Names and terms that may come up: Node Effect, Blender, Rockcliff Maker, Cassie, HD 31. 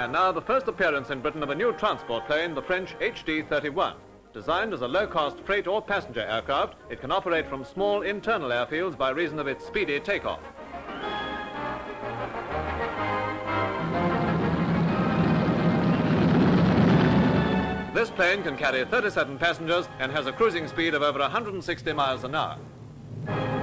And now the first appearance in Britain of a new transport plane, the French HD 31. Designed as a low-cost freight or passenger aircraft, it can operate from small internal airfields by reason of its speedy takeoff. This plane can carry 37 passengers and has a cruising speed of over 160 miles an hour.